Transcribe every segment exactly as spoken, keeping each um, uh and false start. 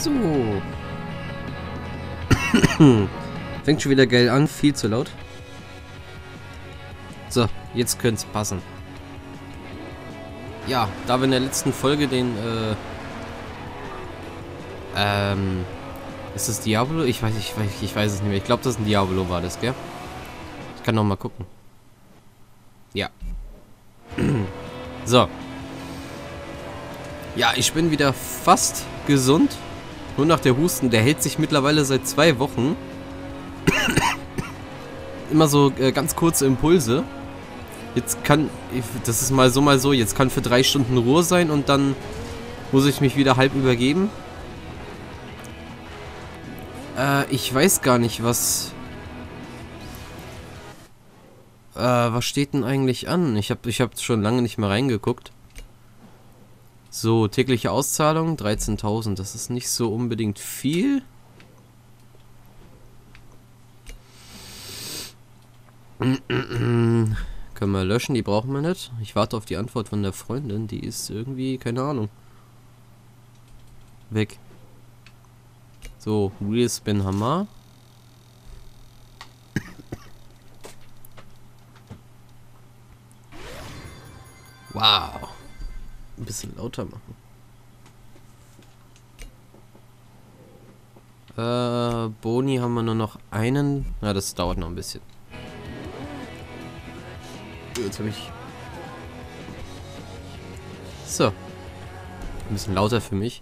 So. Fängt schon wieder geil an, viel zu laut. So, jetzt könnte es passen. Ja, da wir in der letzten Folge den, äh, ähm, ist das Diablo? Ich weiß, ich weiß, ich weiß es nicht mehr. Ich glaube, das ist ein Diablo war das, gell? Ich kann noch mal gucken. Ja. So. Ja, ich bin wieder fast gesund. Nur nach der Husten. Der hält sich mittlerweile seit zwei Wochen. Immer so äh, ganz kurze Impulse. Jetzt kann... Das ist mal so, mal so. Jetzt kann für drei Stunden Ruhe sein und dann muss ich mich wieder halb übergeben. Äh, ich weiß gar nicht, was... Äh, was steht denn eigentlich an? Ich habe ich hab schon lange nicht mehr reingeguckt. So, tägliche Auszahlung, dreizehntausend. Das ist nicht so unbedingt viel. Können wir löschen, die brauchen wir nicht. Ich warte auf die Antwort von der Freundin. Die ist irgendwie, keine Ahnung. Weg. So, Real Spin Hammer. Wow. Ein bisschen lauter machen. Äh, Boni haben wir nur noch einen. Na, das dauert noch ein bisschen. Jetzt habe ich... So. Ein bisschen lauter für mich.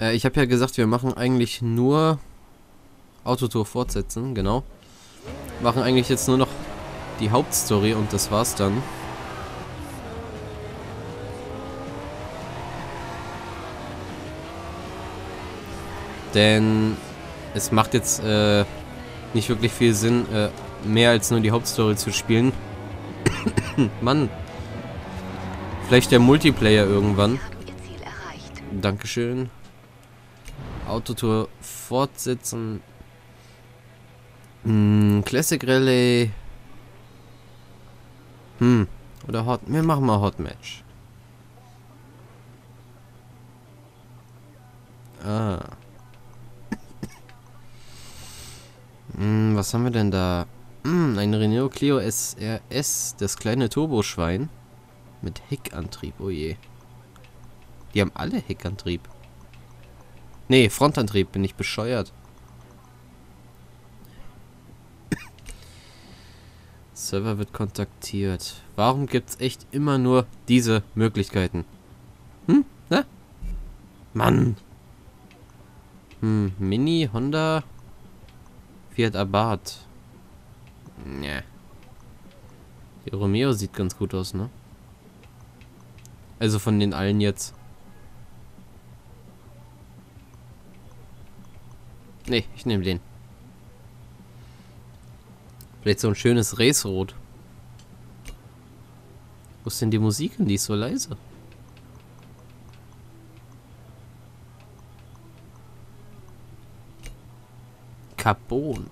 Äh, ich habe ja gesagt, wir machen eigentlich nur... Autotour fortsetzen, genau. Machen eigentlich jetzt nur noch die Hauptstory und das war's dann. Denn es macht jetzt äh, nicht wirklich viel Sinn, äh, mehr als nur die Hauptstory zu spielen. Mann. Vielleicht der Multiplayer irgendwann. Dankeschön. Autotour fortsetzen. Hm, Classic Rallye. Hm. Oder Hot... Wir machen mal Hotmatch. Ah. Hm, was haben wir denn da? Hm, ein Renault Clio S R S, das kleine Turboschwein. Mit Heckantrieb, oh je. Die haben alle Heckantrieb. Nee, Frontantrieb, bin ich bescheuert. Server wird kontaktiert. Warum gibt's echt immer nur diese Möglichkeiten? Hm, ne? Mann. Hm, Mini, Honda... Fiat Abarth. Ne. Der Romeo sieht ganz gut aus, ne? Also von den allen jetzt. Ne, ich nehme den. Vielleicht so ein schönes Racerot. Wo ist denn die Musik hin? Die ist so leise. Carbon.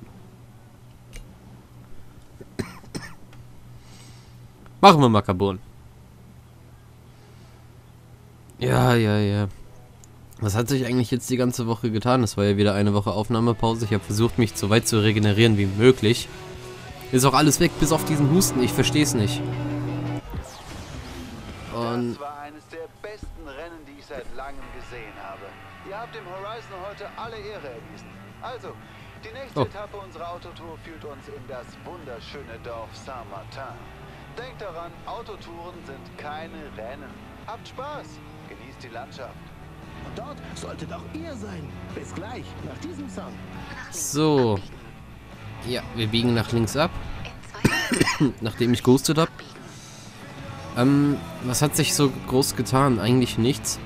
Machen wir mal Carbon. Ja, ja, ja. Was hat sich eigentlich jetzt die ganze Woche getan? Es war ja wieder eine Woche Aufnahmepause. Ich habe versucht, mich so weit zu regenerieren wie möglich. Ist auch alles weg, bis auf diesen Husten. Ich verstehe es nicht. Und... Das war eines der besten Rennen, die ich seit langem gesehen habe. Ihr habt dem Horizon heute alle Ehre erwiesen. Also... Die nächste oh. Etappe unserer Autotour führt uns in das wunderschöne Dorf Saint-Martin. Denkt daran, Autotouren sind keine Rennen. Habt Spaß, genießt die Landschaft. Und dort solltet auch ihr sein. Bis gleich, nach diesem Song. So. Ja, wir biegen nach links ab. Nachdem ich ghostet habe. Ähm, was hat sich so groß getan? Eigentlich nichts.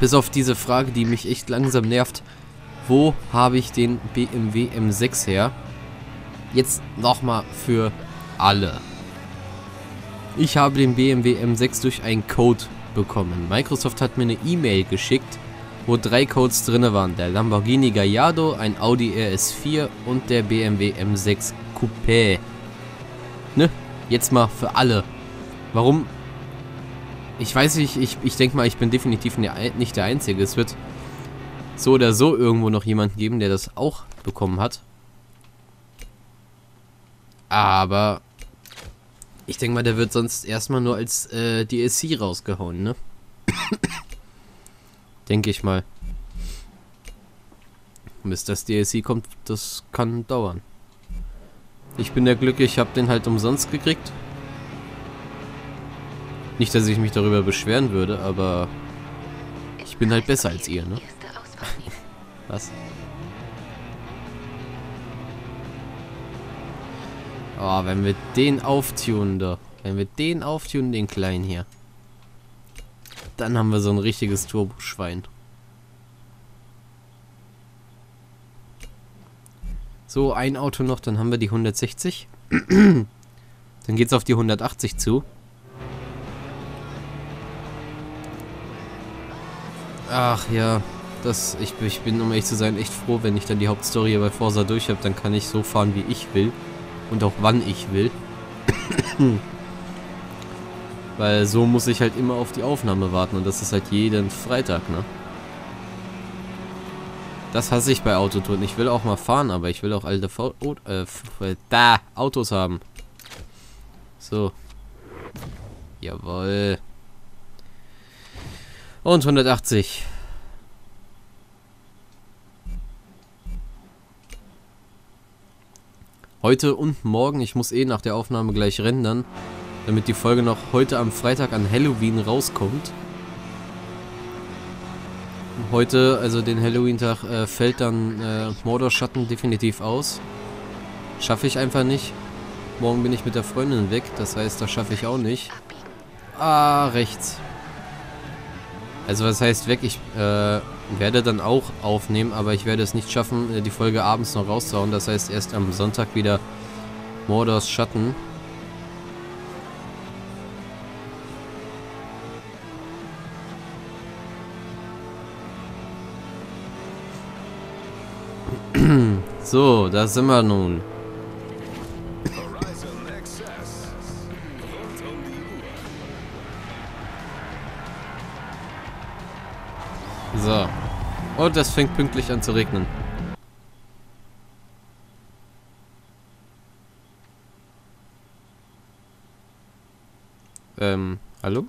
Bis auf diese Frage, die mich echt langsam nervt. Wo habe ich den B M W M sechs her? Jetzt nochmal für alle. Ich habe den B M W M sechs durch einen Code bekommen. Microsoft hat mir eine E-Mail geschickt, wo drei Codes drin waren. Der Lamborghini Gallardo, ein Audi R S vier und der B M W M sechs Coupé. Ne? Jetzt mal für alle. Warum? Ich weiß nicht, ich, ich denke mal, ich bin definitiv nicht der Einzige. Es wird... so oder so irgendwo noch jemanden geben, der das auch bekommen hat. Aber ich denke mal, der wird sonst erstmal nur als äh, D L C rausgehauen, ne? Denke ich mal. Und bis das D L C kommt, das kann dauern. Ich bin ja glücklich, ich habe den halt umsonst gekriegt. Nicht, dass ich mich darüber beschweren würde, aber ich bin halt besser als ihr, ne? Was? Oh, wenn wir den auftunen da. Wenn wir den auftunen, den kleinen hier. Dann haben wir so ein richtiges Turboschwein. So, ein Auto noch, dann haben wir die hundertsechzig. Dann geht's auf die hundertachtzig zu. Ach ja, das, ich, ich bin, um ehrlich zu sein, echt froh, wenn ich dann die Hauptstory hier bei Forza durch habe. Dann kann ich so fahren, wie ich will. Und auch wann ich will. Weil so muss ich halt immer auf die Aufnahme warten. Und das ist halt jeden Freitag, ne? Das hasse ich bei Autotouren. Ich will auch mal fahren, aber ich will auch alte Fa- oh, äh, da, Autos haben. So. Jawohl. Und hundertachtzig. Heute und morgen, ich muss eh nach der Aufnahme gleich rendern, damit die Folge noch heute am Freitag an Halloween rauskommt. Heute, also den Halloween-Tag, äh, fällt dann äh, Mordor Schatten definitiv aus. Schaffe ich einfach nicht. Morgen bin ich mit der Freundin weg, das heißt, das schaffe ich auch nicht. Ah, rechts. Also was heißt weg, ich äh, werde dann auch aufnehmen, aber ich werde es nicht schaffen, die Folge abends noch rauszuhauen. Das heißt erst am Sonntag wieder Mordor Schatten. So, da sind wir nun. So. Und das fängt pünktlich an zu regnen. Ähm, hallo?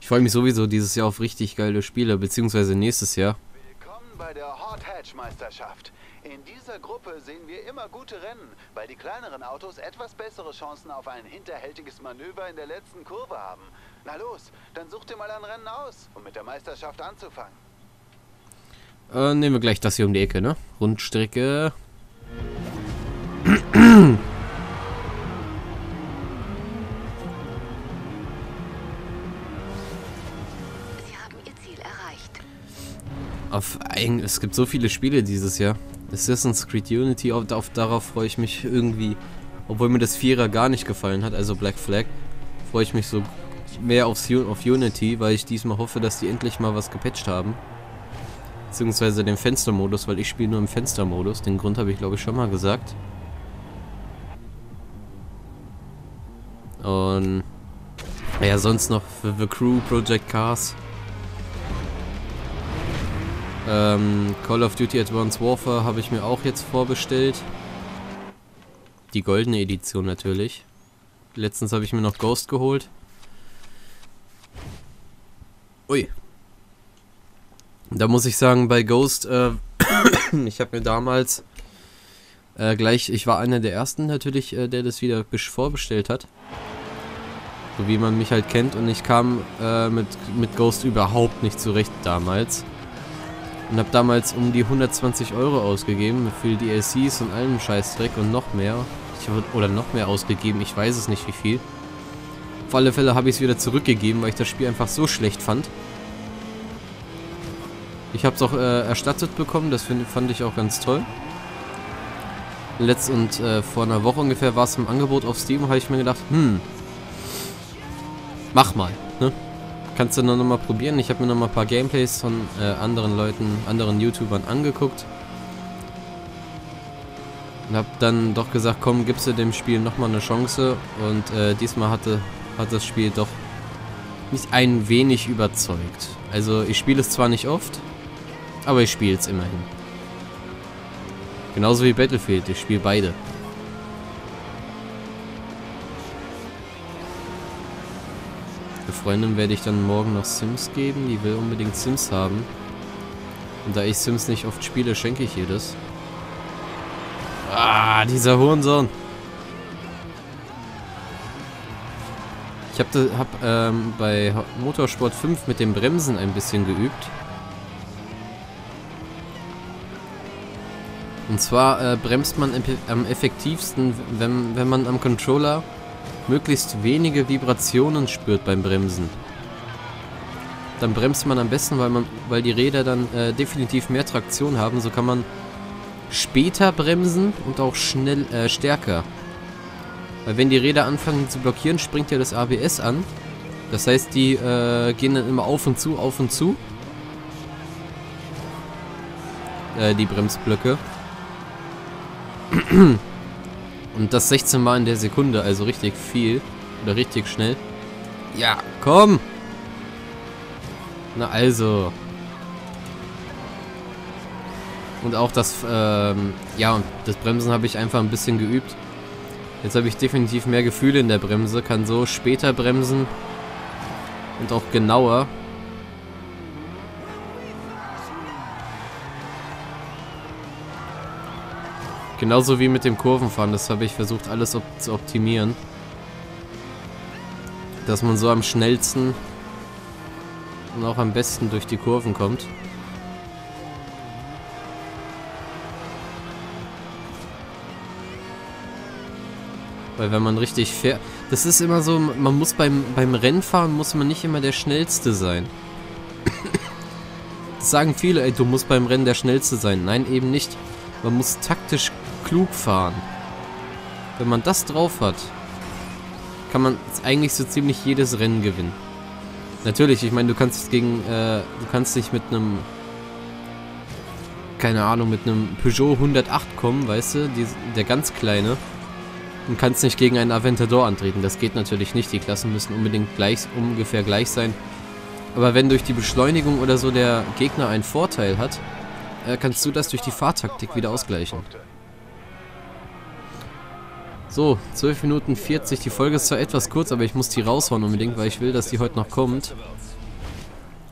Ich freue mich sowieso dieses Jahr auf richtig geile Spiele, beziehungsweise nächstes Jahr. Willkommen bei der Hot-Hatch-Meisterschaft. In dieser Gruppe sehen wir immer gute Rennen, weil die kleineren Autos etwas bessere Chancen auf ein hinterhältiges Manöver in der letzten Kurve haben. Na los, dann such dir mal ein Rennen aus, um mit der Meisterschaft anzufangen. Äh, nehmen wir gleich das hier um die Ecke, ne? Rundstrecke. Auf ein, es gibt so viele Spiele dieses Jahr. Assassin's Creed Unity, auf, auf, darauf freue ich mich irgendwie. Obwohl mir das Vierer gar nicht gefallen hat, also Black Flag, freue ich mich so mehr aufs, auf Unity, weil ich diesmal hoffe, dass die endlich mal was gepatcht haben. Beziehungsweise den Fenstermodus, weil ich spiele nur im Fenstermodus. Den Grund habe ich, glaube ich, schon mal gesagt. Und ja, sonst noch für The Crew, Project Cars. Ähm, Call of Duty Advanced Warfare habe ich mir auch jetzt vorbestellt. Die goldene Edition natürlich. Letztens habe ich mir noch Ghost geholt. Ui. Da muss ich sagen, bei Ghost, äh, ich habe mir damals äh, gleich, ich war einer der ersten natürlich, äh, der das wieder vorbestellt hat. So wie man mich halt kennt, und ich kam äh, mit, mit Ghost überhaupt nicht zurecht damals. Und habe damals um die hundertzwanzig Euro ausgegeben für die D L Cs und allem Scheißdreck und noch mehr. Ich habe oder noch mehr ausgegeben, ich weiß es nicht wie viel. Auf alle Fälle habe ich es wieder zurückgegeben, weil ich das Spiel einfach so schlecht fand. Ich habe es auch äh, erstattet bekommen, das find, fand ich auch ganz toll. Letzt und äh, vor einer Woche ungefähr war es im Angebot auf Steam, habe ich mir gedacht, hm, mach mal, ne? Kannst du noch mal probieren? Ich habe mir noch mal ein paar Gameplays von äh, anderen Leuten, anderen YouTubern angeguckt. Und habe dann doch gesagt, komm, gibst du dem Spiel noch mal eine Chance. Und äh, diesmal hatte, hat das Spiel doch mich ein wenig überzeugt. Also ich spiele es zwar nicht oft, Aber ich spiele es immerhin. Genauso wie Battlefield, ich spiele beide. Eine Freundin werde ich dann morgen noch Sims geben, die will unbedingt Sims haben. Und da ich Sims nicht oft spiele, schenke ich ihr das. Ah, dieser Hurensohn. Ich habe hab, ähm, bei Motorsport fünf mit den Bremsen ein bisschen geübt. Und zwar äh, bremst man am effektivsten, wenn, wenn man am Controller möglichst wenige Vibrationen spürt beim Bremsen. Dann bremst man am besten, weil, man, weil die Räder dann äh, definitiv mehr Traktion haben. So kann man später bremsen und auch schnell äh, stärker. Weil wenn die Räder anfangen zu blockieren, springt ja das A B S an. Das heißt, die äh, gehen dann immer auf und zu, auf und zu. Äh, die Bremsblöcke. Und das sechzehn Mal in der Sekunde, also richtig viel. Oder richtig schnell. Ja, komm! Na also. Und auch das, ähm, ja, und das Bremsen habe ich einfach ein bisschen geübt. Jetzt habe ich definitiv mehr Gefühle in der Bremse, kann so später bremsen und auch genauer. Genauso wie mit dem Kurvenfahren, das habe ich versucht alles op zu optimieren. Dass man so am schnellsten und auch am besten durch die Kurven kommt. Weil wenn man richtig fährt, das ist immer so, man muss beim, beim Rennfahren muss man nicht immer der Schnellste sein. Das sagen viele, ey, du musst beim Rennen der Schnellste sein. Nein, eben nicht. Man muss taktisch klug fahren. Wenn man das drauf hat, kann man eigentlich so ziemlich jedes Rennen gewinnen. Natürlich, ich meine, du kannst gegen, äh, du kannst nicht mit einem, keine Ahnung, mit einem Peugeot hundertacht kommen, weißt du, die, der ganz kleine. Und kannst nicht gegen einen Aventador antreten. Das geht natürlich nicht. Die Klassen müssen unbedingt gleich, ungefähr gleich sein. Aber wenn durch die Beschleunigung oder so der Gegner einen Vorteil hat, äh, kannst du das durch die Fahrtaktik wieder ausgleichen. So, zwölf Minuten vierzig. Die Folge ist zwar etwas kurz, aber ich muss die raushauen unbedingt, weil ich will, dass die heute noch kommt.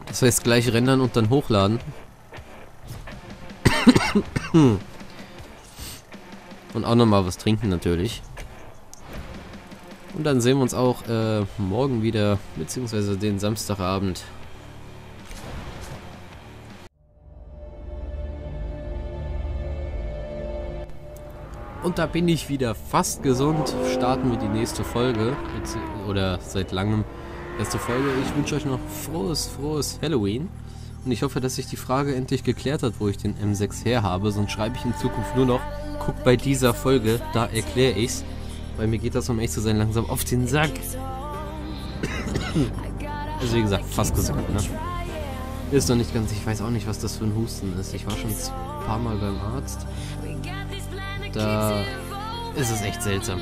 Das heißt, gleich rendern und dann hochladen. Und auch nochmal was trinken natürlich. Und dann sehen wir uns auch äh, morgen wieder, beziehungsweise den Samstagabend. Und da bin ich wieder fast gesund. Starten wir die nächste Folge. Oder seit langem erste Folge. Ich wünsche euch noch frohes, frohes Halloween. Und ich hoffe, dass sich die Frage endlich geklärt hat, wo ich den M sechs her habe. Sonst schreibe ich in Zukunft nur noch, guck bei dieser Folge, da erkläre ich's. Weil mir geht das, um echt zu sein, langsam auf den Sack. Also wie gesagt, fast gesund, ne? Ist noch nicht ganz, ich weiß auch nicht, was das für ein Husten ist. Ich war schon ein paar Mal beim Arzt. Da ist es echt seltsam.